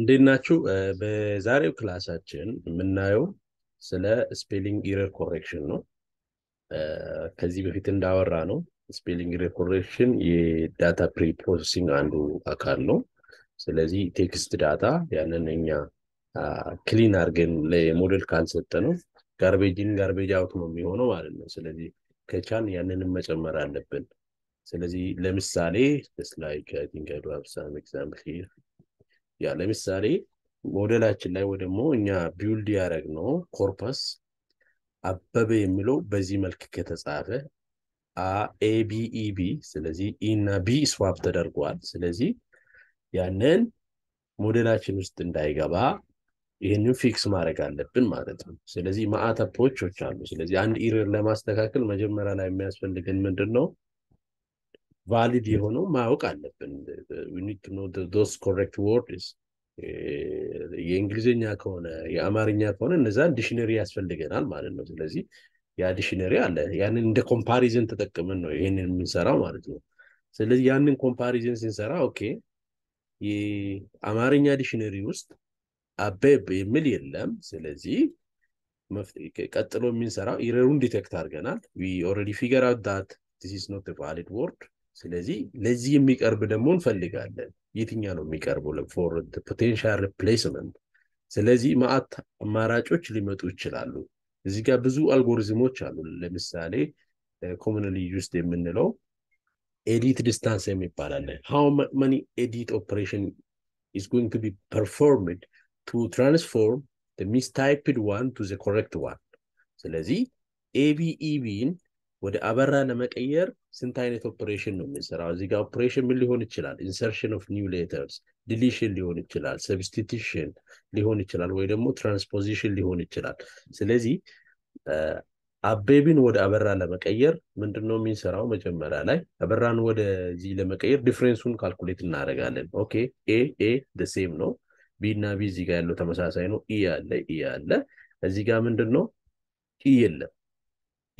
እንዴት ናችሁ? በዛሬው ክላሳችን የምናየው ስለ ስፔሊንግ ኤረር ኮሬክሽን ነው። ከዚህ በፊት እንዳወራ ነው ስፔሊንግ ኤረር ኮሬክሽን የዳታ ፕሪፕሮሰሲንግ አንዱ አካል ነው። ስለዚህ ቴክስት ዳታ ያንን እኛ ክሊን አድርገን ለሞዴል ካልሰጠነው ጋርቤጅ አውት ነው የሚሆነው ማለት ነው። ስለዚህ ከቻን ያንንም መጨመር አለብን። ስለዚህ ለምሳሌ just like I think I do have some example here ያ ለምሳሌ ሞዴላችን ላይ ወይ ደግሞ እኛ ቢልድ ያደረግነው ኮርፐስ አበበ የሚለው በዚህ መልክ ከተጻፈ a a b e b ስለዚህ e እና b swap ተደርጓል። ስለዚህ ያንን ሞዴላችን ውስጥ እንዳይገባ ይሄንን ፊክስ ማድረግ አለብን ማለት ነው። ስለዚህ ማአት አፕሮቾች አሉ። ስለዚህ አንድ ኤረር ለማስተካከል መጀመሪያ ላይ የሚያስፈልገን ምንድነው? Valid የሆነው ማወቅ አለብን። We need to know those correct words. የእንግሊዘኛ ከሆነ የአማርኛ ከሆነ እነዛን ዲክሽነሪ ያስፈልገናል ማለት ነው። ስለዚህ ያ ዲክሽነሪ አለ ያንን እንደ ኮምፓሪዝን ተጠቅመን ነው ይሄንን የምንሰራው ማለት ነው። ስለዚህ ያንን ኮምፓሪዝን ስንሰራ ኦኬ የአማርኛ ዲክሽነሪ ውስጥ አበብ የሚል የለም። ስለዚህ ቀጥሎ የምንሰራው ኤረሩን ዲቴክት አድርገናል። We already figured out that this is not a valid word. ስለዚህ ለዚህ የሚቀርብ ደግሞ እንፈልጋለን። የትኛው ነው የሚቀርበው for the potential replacement? ስለዚህ ማአት አማራጮች ሊመጡ ይችላሉ። እዚህ ጋር ብዙ አልጎሪዝሞች አሉ። ለምሳሌ commonly used የምንለው edit distance የሚባል አለ። How many edit operation is going to be performed to transform the mistyped one to the correct one? ስለዚህ ABEBን ወደ አበራ ለመቀየር ስንት አይነት ኦፕሬሽን ነው የሚሰራው? እዚህ ጋር ኦፕሬሽን ምን ሊሆን ይችላል? ኢንሰርሽን ኦፍ ኒው ሌተርስ፣ ዲሊሽን ሊሆን ይችላል፣ ሰብስቲቲዩሽን ሊሆን ይችላል ወይ ደግሞ ትራንስፖዚሽን ሊሆን ይችላል። ስለዚህ አበብን ወደ አበራ ለመቀየር ምንድነው የሚሰራው? መጀመሪያ ላይ አበራን ወደዚህ ለመቀየር ዲፈረንሱን ካልኩሌት እናደርጋለን። ኦኬ ኤ ኤ the same ነው፣ ቢ እና ቢ እዚህ ጋር ያለው ተመሳሳይ ነው፣ ኢ አለ እዚህ ጋር ምንድነው? ኢ የለም።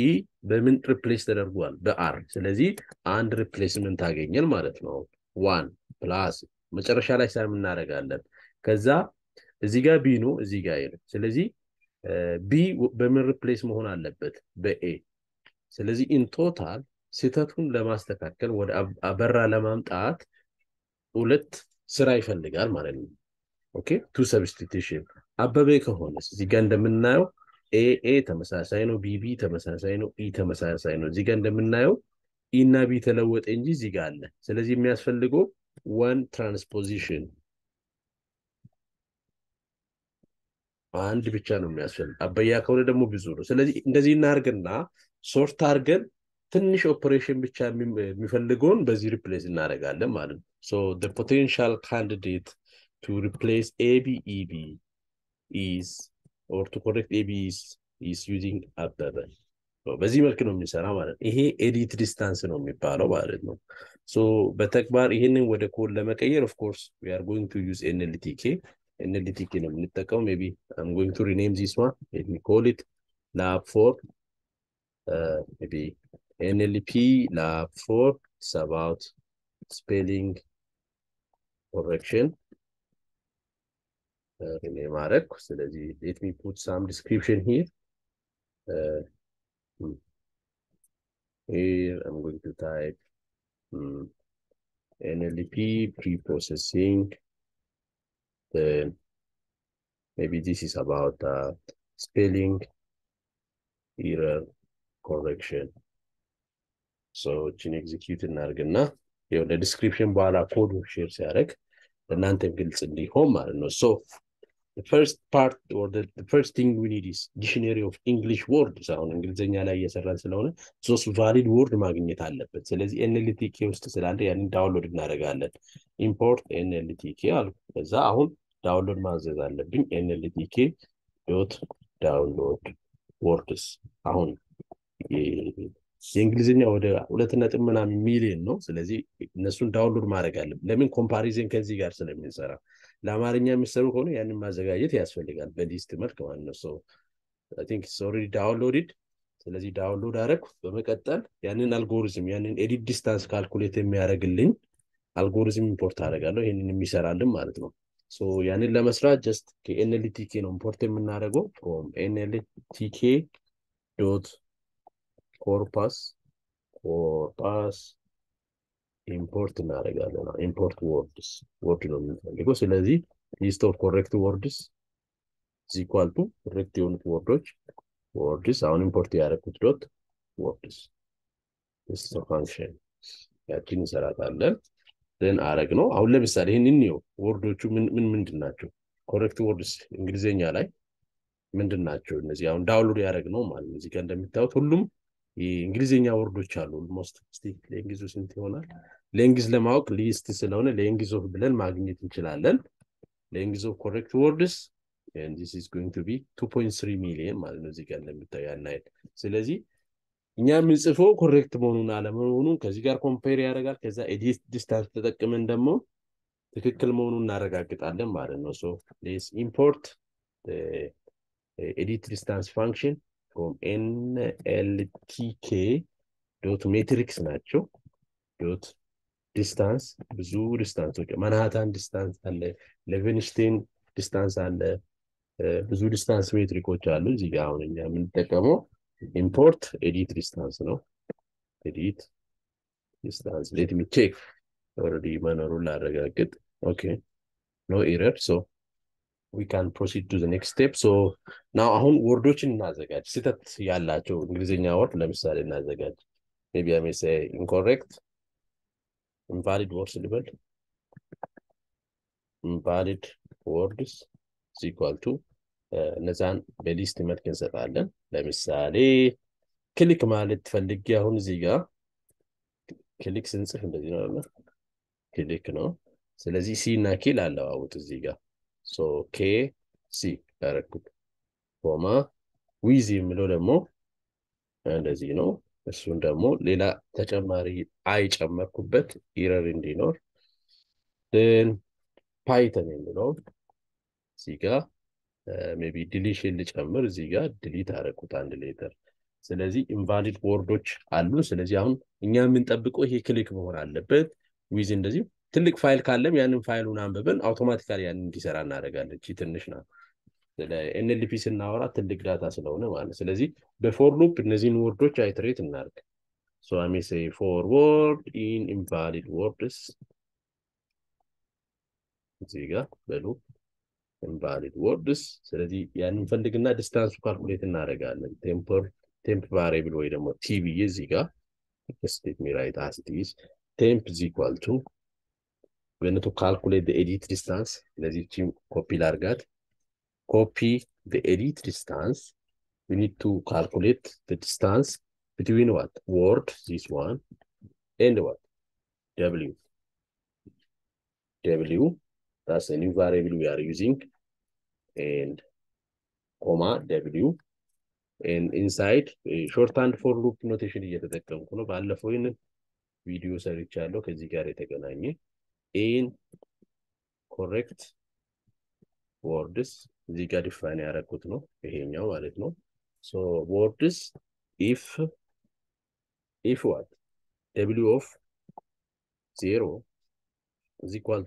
ኢ በምን ሪፕሌስ ተደርጓል? በአር። ስለዚህ አንድ ሪፕሌስመንት አገኘን ማለት ነው። 1 ፕላስ መጨረሻ ላይ ሳይም እናደርጋለን። ከዛ እዚህ ጋር ቢ ነው እዚህ ጋር ያለው። ስለዚህ ቢ በምን ሪፕሌስ መሆን አለበት? በኤ። ስለዚህ ኢን ቶታል ስህተቱን ለማስተካከል ወደ አበራ ለማምጣት ሁለት ስራ ይፈልጋል ማለት ነው። ኦኬ ቱ ሰብስቲቲዩሽን አበበ ከሆነ እዚህ ጋር እንደምናየው ኤ ኤ ተመሳሳይ ነው፣ ቢቢ ተመሳሳይ ነው፣ ኢ ተመሳሳይ ነው። እዚህ ጋር እንደምናየው ኢ እና ቢ ተለወጠ እንጂ እዚህ ጋር አለ። ስለዚህ የሚያስፈልገው 1 ትራንስፖዚሽን አንድ ብቻ ነው የሚያስፈልገው። አበያ ከሆነ ደግሞ ብዙ ነው። ስለዚህ እንደዚህ እናርግና ሶርት አርገን ትንሽ ኦፕሬሽን ብቻ የሚፈልገውን በዚህ ሪፕሌስ እናደርጋለን ማለት ነው። ሶ the potential candidate to replace ABEB is or to correct ABs is using Ababa. So በዚህ መልኩ ነው የሚሰራው ማለት ነው። ይሄ ኤዲት ዲስታንስ ነው የሚባለው ማለት ነው። ሶ በተግባር ይሄንን ወደ ኮድ ለመቀየር of course we are going to use NLTK ነው የምንጠቀመው። maybe I'm going to rename this one. Let me call it lab 4 maybe NLP lab 4 is about spelling correction. Let me put some description here. Here I'm going to type NLP pre-processing. Then maybe this is about spelling error correction. So chin execute nargana. You have the description while code share sarek. The nante builds in the home are no so. The first part or the first thing we need is dictionary of English words. አሁን እንግሊዘኛ ላይ እየሰራን ስለሆነ ሶስ ቫሊድ ወርድ ማግኘት አለበት። ስለዚህ NLTK ውስጥ ስላለ ያን ዳውንሎድ እናደርጋለን። ኢምፖርት NLTK አልኩ። ከዛ አሁን ዳውንሎድ ማዘዝ አለብኝ NLTK.download words። አሁን የእንግሊዘኛ ወደ 2.5 ሚሊዮን ነው። ስለዚህ እነሱን ዳውንሎድ ማድረግ አለብን። ለምን ኮምፓሪዝን ከዚህ ጋር ስለሚሰራ ለአማርኛ የሚሰሩ ሆነ ያንን ማዘጋጀት ያስፈልጋል በሊስት መልክ ማለት ነው። so I think it's already downloaded. ስለዚህ ዳውንሎድ አረኩ። በመቀጠል ያንን አልጎሪዝም ያንን ኤዲት ዲስታንስ ካልኩሌት የሚያደርግልኝ አልጎሪዝም ኢምፖርት አደርጋለሁ። ይሄንን የሚሰራልን ማለት ነው። So يعني اللي مسرات just NLTK نمبورت منارجو from NLTK dot corpus import نارجالنا import words نمبر. إذا لذي يستور correct words equal to correct unit words عن import ياركوت dot words. This is a function. يأكين سرعة على. Then aragno, I will let me say in you, word to Mindanacho. Correct words in Grisenia, right? Mindanacho, and as you download the aragno, and you can admit out Hulum, in Grisenia or Duchalu, most stick languages in Tiona. Language Lamauk, least is alone, language of Belen Magnet in Chilandan, language of correct words, and this is going to be 2.3 million, as you can admit at night. Selezi. Nyam is a full correct monunalamun, Kazigar compare Araga, Kaza edit distance to the commandamo, the Kikalmonu Naraga get Adamar, and also let's import the edit distance function from NLTK dot matrix nacho dot distance, zoo distance, okay, Manhattan distance and the Levenstein distance and the zoo distance matrix, which are losing down in Yamin Tecamo. Import edit distance, no? Edit distance. Let me check. Already, man, rule get. Okay, no error. So we can proceed to the next step. So now, I want word dochin nazagat. Sit at yalla cho Englishnya word. Let me say nazagat. Maybe I may say incorrect, invalid words label. Invalid words is equal to. Nazan Belis Timatkin Satan, Lemisari Kilik Malit Fendigia Hunziga Kilik since Kilik no Selezi Nakila out Ziga. So K C Araku Poma Wizi Melodemo and as you know, Sundamo Lila Tachamari Aichamakubet Ira in Dinor then Python in the Lord Ziga. Maybe deletion which number ziga delete and later. So the invalid word which allo Selesian in Yamin Tabuko he click more on the bed within the zip. Telic file column and file number automatically and disarana regard the cheat national. The NLP in Nara Telic data Salona one. Selesi before loop in the word which I treat in Narc. So I may say forward in invalid words ziga below. Invalid words, so that the unfunded distance calculate in Aragon and temp variable way the TV is equal. Just let me write as it is. Temp is equal to when to calculate the edit distance. Let's copy largat. Copy the edit distance. We need to calculate the distance between what word this one and what W. That's a new variable we are using and comma W and inside a shorthand for loop notation yet the company value for in videos are each other because you got it again in correct words you got to find out a good no behavior wallet no so words if what W of 0 is equal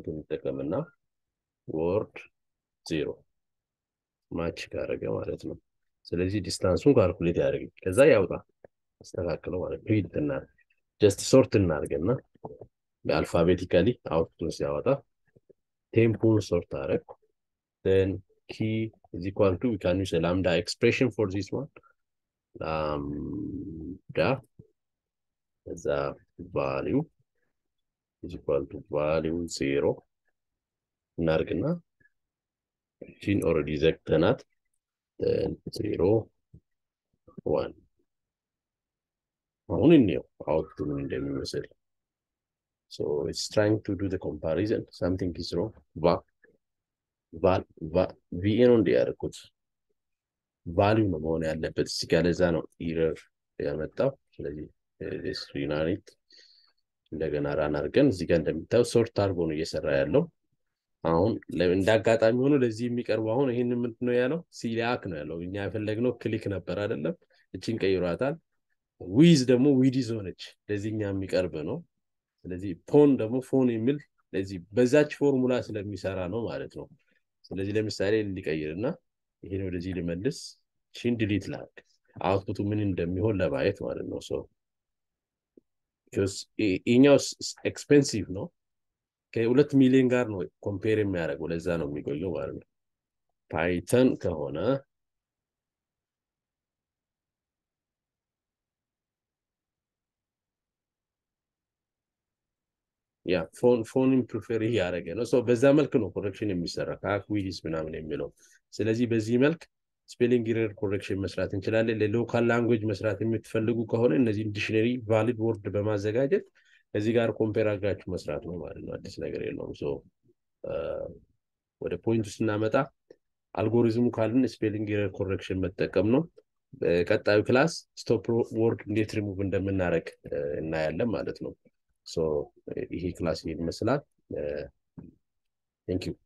to the command word 0 match karage wallet no selezi distance un calculate yarage keza yawta astakakelo wallet print na just sort na argena alphabetically output siyawata tempo sort are then key is equal to we can use a lambda expression for this one lambda as a value is equal to value 0. Nargana. Chin already zekthanat. Then 0, 1. Only new output in the missile. So it's trying to do the comparison. Something is wrong. VN on the other goods. Value pneumonia and the peticalizano error. This renan it. Legana ran again, Zigandamita, sort Targon, yes, Rallo. On Levendagat, I'm going to see Mikarwan in Noyano, Siliacno, in Yafelegno, clicking a parallel, the Chinka Uratan. Wisdom, we disown it, Designamic Arbano. ስለዚህ ፎን ደግሞ ፎን የሚል ስለዚህ በዛች ፎርሙላ ስለሚሰራ ነው ማለት ነው ስለዚህ ለምሳሌ ሊቀይርና ይሄን ወደዚህ ሊመልስ ቺን ዲሊት ላድርግ አውትፑቱ ምን እንደሚሆን ለማየት ማለት ነው so because እኛው expensive ነው ከሁለት ሚሊዮን ጋር ነው ኮምፔር የሚያደርገው ለዛ ነው የሚቆየው ማለት ነው Python ከሆነ Yeah, phone prefer here again. So Bezamelk no correction in Mr. Kakwi's phenomenon below. Selezi Bezimelk, spelling error correction Mesrat in Chile, the local language Mesrat in Mitfelugu Kahon, and as in dictionary, valid word the Bamaza guided, as you are compare Grach Mesrat no, not disagree long. So, what a point to Sinamata algorithm Kalan, spelling error correction with the Kamno, Katav class, stop word net remove and the Menarek, Nayala Madatno. So, he class in Masalat. Thank you.